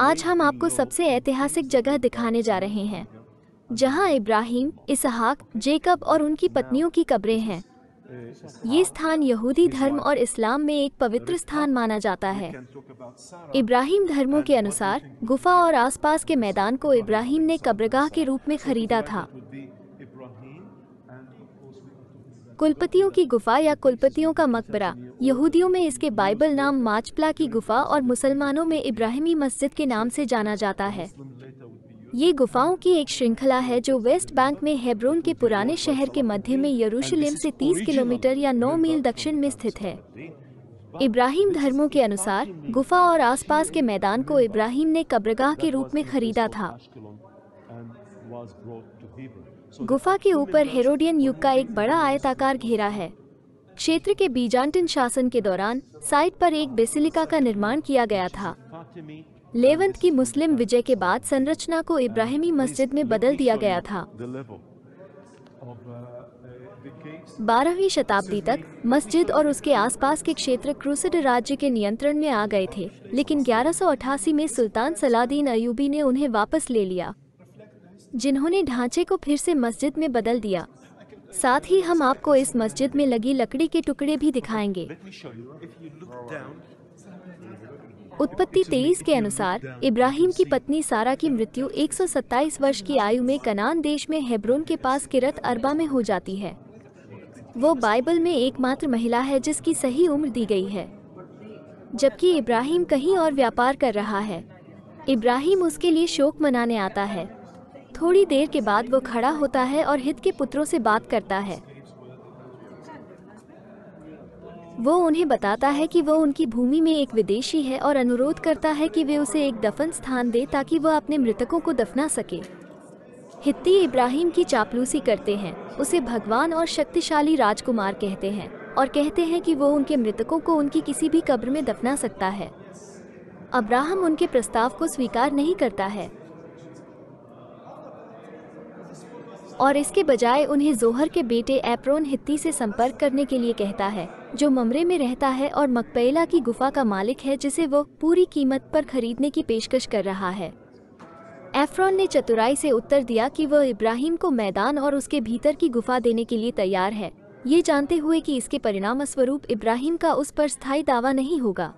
आज हम आपको सबसे ऐतिहासिक जगह दिखाने जा रहे हैं जहां इब्राहिम, इसहाक, जेकब और उनकी पत्नियों की कब्रें हैं। ये स्थान यहूदी धर्म और इस्लाम में एक पवित्र स्थान माना जाता है। इब्राहिम धर्मों के अनुसार गुफा और आसपास के मैदान को इब्राहिम ने कब्रगाह के रूप में खरीदा था। कुलपतियों की गुफा या कुलपतियों का मकबरा, यहूदियों में इसके बाइबल नाम माचप्ला की गुफा और मुसलमानों में इब्राहिमी मस्जिद के नाम से जाना जाता है। ये गुफाओं की एक श्रृंखला है जो वेस्ट बैंक में हेब्रोन के पुराने शहर के मध्य में यरूशलेम से 30 किलोमीटर या 9 मील दक्षिण में स्थित है। इब्राहिम धर्मों के अनुसार गुफा और आसपास के मैदान को इब्राहिम ने कब्रगाह के रूप में खरीदा था। गुफा के ऊपर हेरोडियन युग का एक बड़ा आयताकार घेरा है। क्षेत्र के बीजांटन शासन के दौरान साइट पर एक बेसिलिका का निर्माण किया गया था। लेवंत की मुस्लिम विजय के बाद संरचना को इब्राहिमी मस्जिद में बदल दिया गया था। 12वीं शताब्दी तक मस्जिद और उसके आसपास के क्षेत्र क्रूसेडर राज्य के नियंत्रण में आ गए थे, लेकिन 1188 में सुल्तान सलादीन अयुबी ने उन्हें वापस ले लिया, जिन्होंने ढांचे को फिर से मस्जिद में बदल दिया। साथ ही हम आपको इस मस्जिद में लगी लकड़ी के टुकड़े भी दिखाएंगे। उत्पत्ति 23 के अनुसार इब्राहिम की पत्नी सारा की मृत्यु 127 वर्ष की आयु में कनान देश में हेब्रोन के पास किरत अरबा में हो जाती है। वो बाइबल में एकमात्र महिला है जिसकी सही उम्र दी गई है, जबकि इब्राहिम कहीं और व्यापार कर रहा है। इब्राहिम उसके लिए शोक मनाने आता है। थोड़ी देर के बाद वो खड़ा होता है और हित्ती के पुत्रों से बात करता है। वो उन्हें बताता है कि वो उनकी भूमि में एक विदेशी है और अनुरोध करता है कि वे उसे एक दफन स्थान दे ताकि वह अपने मृतकों को दफना सके। हित्ती इब्राहिम की चापलूसी करते हैं, उसे भगवान और शक्तिशाली राजकुमार कहते हैं और कहते हैं कि वो उनके मृतकों को उनकी किसी भी कब्र में दफना सकता है। इब्राहिम उनके प्रस्ताव को स्वीकार नहीं करता है और इसके बजाय उन्हें जोहर के बेटे एफ्रोन हित्ती से संपर्क करने के लिए कहता है, जो ममरे में रहता है और मकपेला की गुफा का मालिक है, जिसे वो पूरी कीमत पर खरीदने की पेशकश कर रहा है। एफ्रोन ने चतुराई से उत्तर दिया कि वह इब्राहिम को मैदान और उसके भीतर की गुफा देने के लिए तैयार है, ये जानते हुए कि इसके परिणामस्वरूप इब्राहिम का उस पर स्थायी दावा नहीं होगा।